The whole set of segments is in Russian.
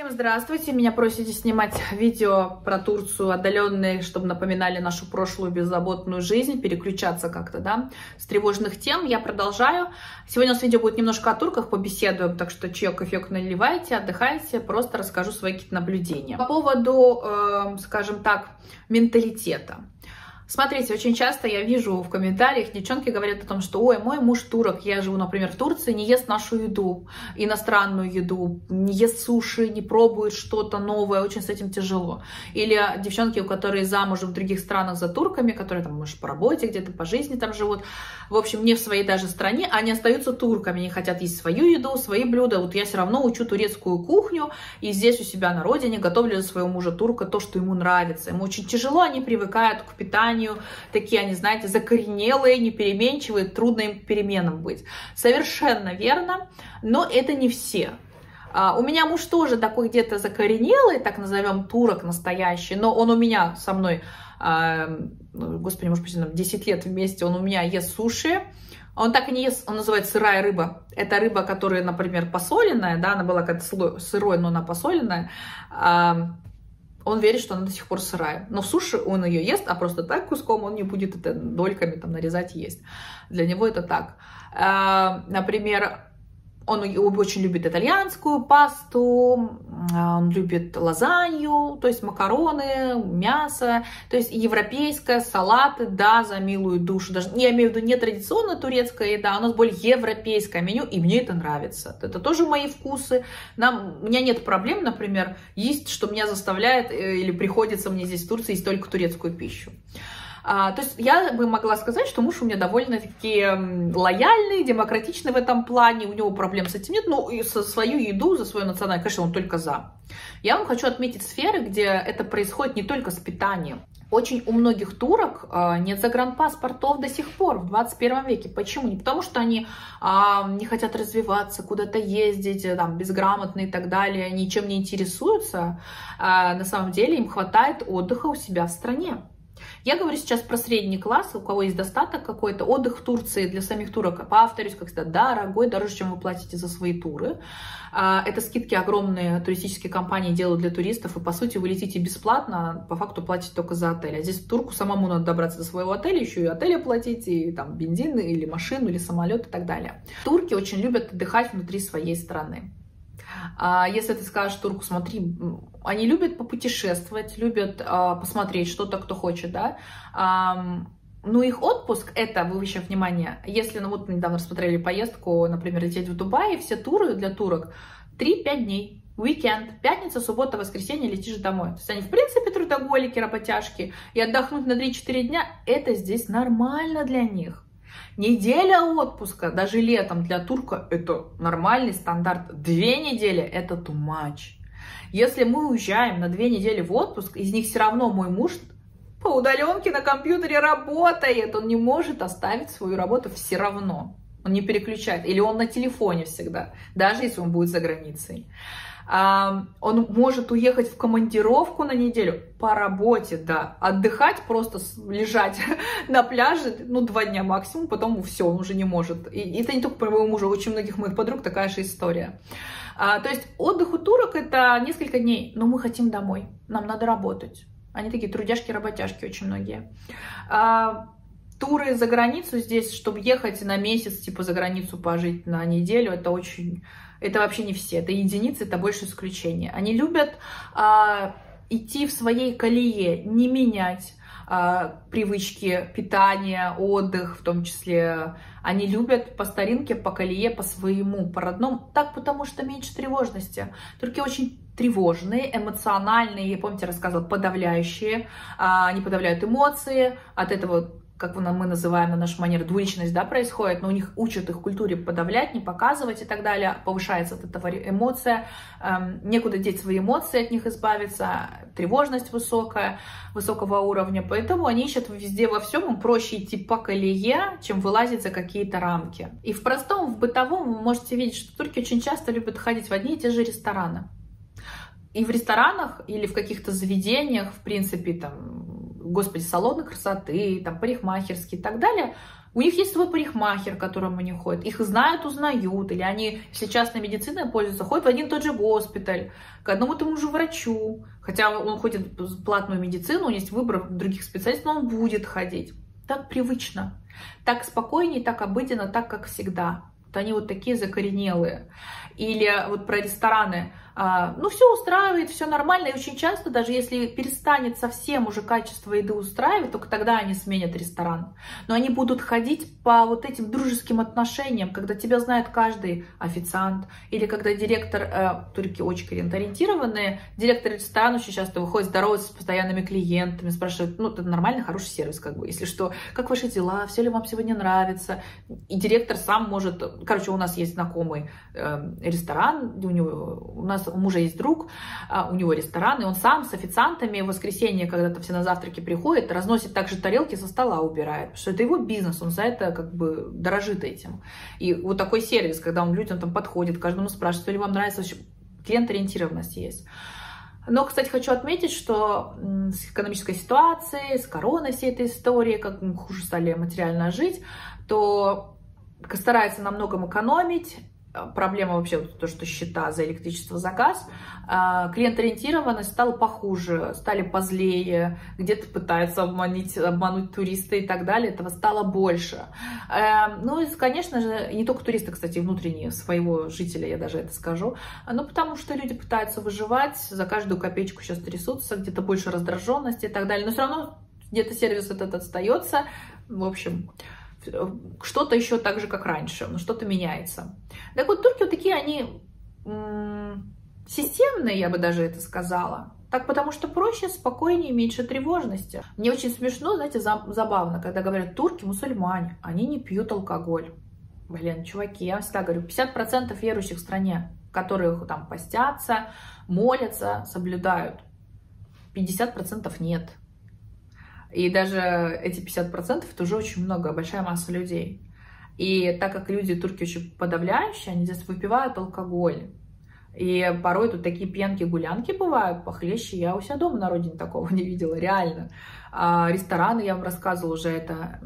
Всем здравствуйте! Меня просите снимать видео про Турцию отдаленные, чтобы напоминали нашу прошлую беззаботную жизнь, переключаться как-то, да, с тревожных тем. Я продолжаю. Сегодня у нас видео будет немножко о турках, побеседуем, так что чаек, кофеек наливайте, отдыхайте, просто расскажу свои какие-то наблюдения. По поводу, скажем так, менталитета. Смотрите, очень часто я вижу в комментариях, девчонки говорят о том, что «Ой, мой муж турок, я живу, например, в Турции, не ест нашу еду, иностранную еду, не ест суши, не пробует что-то новое, очень с этим тяжело». Или девчонки, у которых замужем в других странах за турками, которые там, может, по работе, где-то по жизни там живут, в общем, не в своей даже стране, они остаются турками, они хотят есть свою еду, свои блюда. Вот я все равно учу турецкую кухню, и здесь у себя на родине готовлю для своего мужа турка то, что ему нравится. Ему очень тяжело, они привыкают к питанию. Такие они, знаете, закоренелые, непеременчивые, трудно им переменам быть. Совершенно верно, но это не все. У меня муж тоже такой где-то закоренелый, так назовем, турок настоящий, но он у меня со мной, господи, может быть, 10 лет вместе, он у меня ест суши. Он так и не ест, он называет сырая рыба. Это рыба, которая, например, посоленная, да, она была как-то сырой, но она посоленная. Он верит, что она до сих пор сырая. Но в суши он ее ест, а просто так куском он не будет это дольками там нарезать есть. Для него это так. Например, он очень любит итальянскую пасту, он любит лазанью, то есть макароны, мясо, то есть европейское, салаты, да, за милую душу. Даже, я имею в виду не традиционно турецкая еда, у нас более европейское меню, и мне это нравится. Это тоже мои вкусы. У меня нет проблем, например, есть, что меня заставляет или приходится мне здесь в Турции есть только турецкую пищу. То есть я бы могла сказать, что муж у меня довольно-таки лояльный, демократичный в этом плане, у него проблем с этим нет, но и за свою еду, за свою национальную, конечно, он только за. Я вам хочу отметить сферы, где это происходит не только с питанием. Очень у многих турок нет загранпаспортов до сих пор в 21 веке. Почему? Не потому, что они не хотят развиваться, куда-то ездить, там, безграмотные и так далее, ничем не интересуются. На самом деле им хватает отдыха у себя в стране. Я говорю сейчас про средний класс, у кого есть достаток какой-то, отдых в Турции для самих турок, повторюсь, как всегда, дорогой, дороже, чем вы платите за свои туры. Это скидки огромные туристические компании делают для туристов, и по сути вы летите бесплатно, по факту платите только за отель. А здесь в турку самому надо добраться до своего отеля, еще и отель оплатить, и там бензин, или машину, или самолет и так далее. Турки очень любят отдыхать внутри своей страны. Если ты скажешь турку, смотри, они любят попутешествовать, любят посмотреть что-то, кто хочет, да. Но их отпуск, это, вы еще внимание, если, ну вот мы недавно рассмотрели поездку, например, лететь в Дубай, все туры для турок 3-5 дней, уикенд, пятница, суббота, воскресенье, летишь домой. То есть они, в принципе, трудоголики, работяжки, и отдохнуть на 3-4 дня, это здесь нормально для них. Неделя отпуска, даже летом для турка, это нормальный стандарт. 2 недели это too much. Если мы уезжаем на 2 недели в отпуск, из них все равно мой муж по удаленке на компьютере работает. Он не может оставить свою работу все равно. Он не переключает. Или он на телефоне всегда, даже если он будет за границей. Он может уехать в командировку на неделю по работе, да, отдыхать, просто лежать на пляже, ну, 2 дня максимум, потом все, он уже не может. И это не только про моего мужа, очень многих моих подруг такая же история. То есть отдых у турок это несколько дней, но мы хотим домой, нам надо работать. Они такие трудяшки-работяшки очень многие. Туры за границу здесь, чтобы ехать на месяц, типа за границу пожить на неделю, это очень... Это вообще не все, это единицы, это больше исключение. Они любят идти в своей колее, не менять привычки, питание, отдых в том числе. Они любят по старинке, по колее, по своему, по родному. Так, потому что меньше тревожности. Турки очень тревожные, эмоциональные, я, помните, рассказывала, подавляющие. Они подавляют эмоции, от этого... как мы называем на нашу манеру, двуличность, да, происходит, но у них учат их культуре подавлять, не показывать и так далее, повышается от этого эмоция, некуда деть свои эмоции, от них избавиться, тревожность высокая, высокого уровня, поэтому они ищут везде во всем, им проще идти по колее, чем вылазить за какие-то рамки. И в простом, в бытовом вы можете видеть, что турки очень часто любят ходить в одни и те же рестораны. И в ресторанах, или в каких-то заведениях, в принципе, там, господи, салоны красоты, там, парикмахерские и так далее, У них есть свой парикмахер, к которому они ходят. Их знают, узнают. Или они, если частной медициной пользуются, ходят в один и тот же госпиталь, к одному и тому же врачу. Хотя он ходит в платную медицину, у него есть выбор других специалистов, но он будет ходить. Так привычно, так спокойнее, так обыденно, так, как всегда. Вот они вот такие закоренелые. Или вот про рестораны. Ну, все устраивает, все нормально. И очень часто, даже если перестанет совсем уже качество еды устраивать, только тогда они сменят ресторан. Но они будут ходить по вот этим дружеским отношениям, когда тебя знает каждый официант. Или когда директор, турки очень клиентоориентированные, директор ресторана очень часто выходит здороваться с постоянными клиентами, спрашивает, ну, это нормальный, хороший сервис, как бы, если что, как ваши дела, все ли вам сегодня нравится. И директор сам может, короче, у нас есть знакомый ресторан, у нас у мужа есть друг, у него ресторан, и он сам с официантами в воскресенье, когда-то все на завтраки приходят, разносит также тарелки, со стола убирает, потому что это его бизнес, он за это как бы дорожит этим. И вот такой сервис, когда он людям там подходит, каждому спрашивает, что ли вам нравится, вообще клиент-ориентированность есть. Но, кстати, хочу отметить, что с экономической ситуацией, с короной всей этой истории, как мы хуже стали материально жить, то старается на многом экономить. Проблема вообще то, что счета за электричество, за газ. Клиент-ориентированность стала похуже, стали позлее, где-то пытаются обмануть туриста и так далее. Этого стало больше. Ну и, конечно же, не только туристы, кстати, внутренние, своего жителя, я даже это скажу. Ну, потому что люди пытаются выживать, за каждую копеечку сейчас трясутся, где-то больше раздраженности и так далее. Но все равно где-то сервис этот остается. В общем, что-то еще так же, как раньше, но что-то меняется. Так вот, турки вот такие, они системные, я бы даже это сказала. Так, потому что проще, спокойнее, меньше тревожности. Мне очень смешно, знаете, забавно, когда говорят, турки мусульмане, они не пьют алкоголь. Блин, чуваки, я всегда говорю, 50% верующих в стране, которые там постятся, молятся, соблюдают. 50% нет. И даже эти 50% это уже очень много, большая масса людей. И так как люди, турки, очень подавляющие, они здесь выпивают алкоголь. И порой тут такие пьянки-гулянки бывают похлеще. Я у себя дома на родине такого не видела, реально. Рестораны, я вам рассказывала уже, это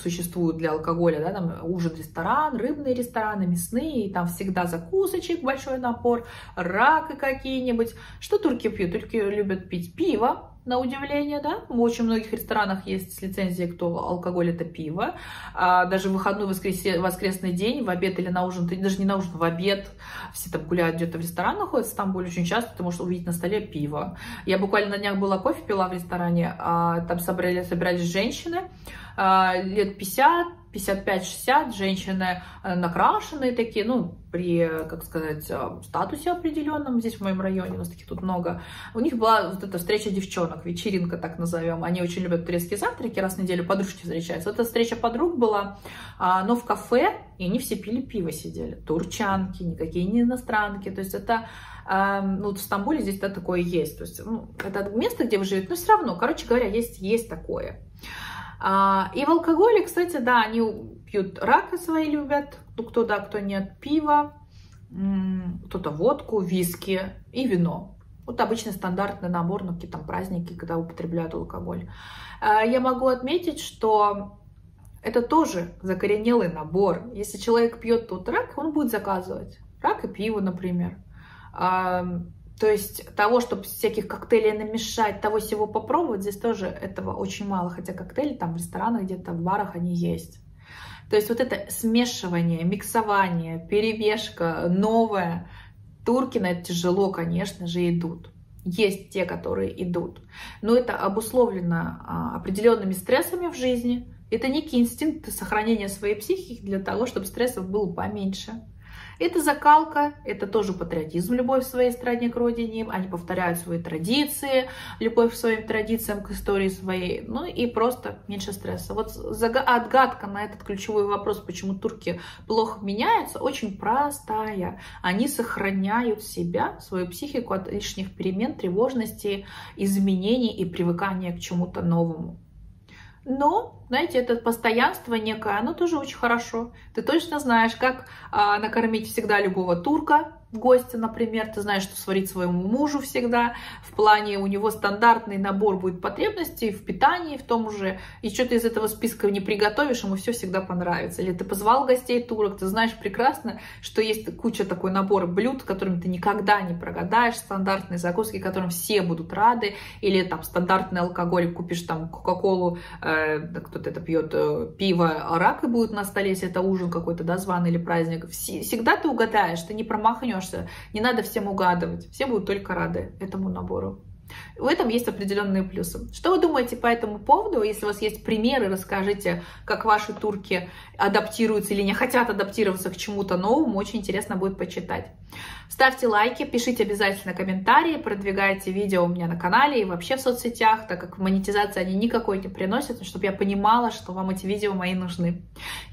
существуют для алкоголя, да, там ужин-ресторан, рыбные рестораны, мясные, и там всегда закусочек, большой напор, раки какие-нибудь. Что турки пьют? Турки любят пить пиво. На удивление, да, в очень многих ресторанах есть с лицензией, кто алкоголь, это пиво. Даже в выходной, воскресный день, в обед или на ужин, даже не на ужин, в обед, все там гуляют, где-то в ресторанах ходят в Стамбуле очень часто, ты можешь увидеть на столе пиво. Я буквально на днях была, кофе пила в ресторане, там собрались женщины, лет 50, 55-60, женщины накрашенные такие, ну, при, как сказать, статусе определенном, здесь в моем районе, у нас таких тут много. У них была вот эта встреча девчонок, вечеринка, так назовем. Они очень любят турецкие завтраки, раз в неделю подружки встречаются. Вот эта встреча подруг была, но в кафе, и они все пили пиво, сидели. Турчанки, никакие не иностранки, то есть это, ну, вот в Стамбуле здесь да, такое есть. То есть, ну, это место, где вы живете, но все равно, короче говоря, есть такое. И в алкоголе, кстати, да, они пьют раки свои любят, ну, кто да, кто нет, пиво, кто-то водку, виски и вино. Вот обычный стандартный набор, ну, какие-то там праздники, когда употребляют алкоголь. Я могу отметить, что это тоже закоренелый набор. Если человек пьет тут рак, он будет заказывать рак и пиво, например. То есть того, чтобы всяких коктейлей намешать, того всего попробовать, здесь тоже этого очень мало. Хотя коктейли там в ресторанах, где-то в барах они есть. То есть вот это смешивание, миксование, перевешка, новое. Турки на это тяжело, конечно же, идут. Есть те, которые идут. Но это обусловлено определенными стрессами в жизни. Это некий инстинкт сохранения своей психики для того, чтобы стрессов было поменьше. Это закалка, это тоже патриотизм, любовь в своей стране к родине, они повторяют свои традиции, любовь к своим традициям, к истории своей, ну и просто меньше стресса. Вот отгадка на этот ключевой вопрос, почему турки плохо меняются, очень простая. Они сохраняют себя, свою психику от лишних перемен, тревожности, изменений и привыкания к чему-то новому. Но, знаете, это постоянство некое, оно тоже очень хорошо. Ты точно знаешь, как накормить всегда любого турка, гостя, например, ты знаешь, что сварить своему мужу всегда, в плане у него стандартный набор будет потребностей в питании, в том же, и что ты из этого списка не приготовишь, ему все всегда понравится. Или ты позвал гостей турок, ты знаешь прекрасно, что есть куча такой набора блюд, которыми ты никогда не прогадаешь, стандартные закуски, которым все будут рады, или там стандартный алкоголь, купишь там кока-колу, кто-то это пьет, пиво, рак и будет на столе, если это ужин какой-то, да, званый или праздник. Всегда ты угадаешь, ты не промахнешь. Не надо всем угадывать, все будут только рады этому набору. В этом есть определенные плюсы. Что вы думаете по этому поводу? Если у вас есть примеры, расскажите, как ваши турки адаптируются или не хотят адаптироваться к чему-то новому. Очень интересно будет почитать. Ставьте лайки, пишите обязательно комментарии, продвигайте видео у меня на канале и вообще в соцсетях, так как монетизации они никакой не приносят, чтобы я понимала, что вам эти видео мои нужны.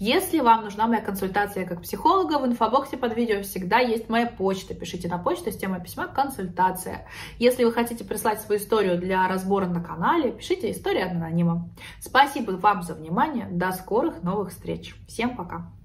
Если вам нужна моя консультация как психолога, в инфобоксе под видео всегда есть моя почта. Пишите на почту с темой письма «Консультация». Если вы хотите прислать свою историю для разбора на канале, пишите «История анонима». Спасибо вам за внимание. До скорых новых встреч. Всем пока!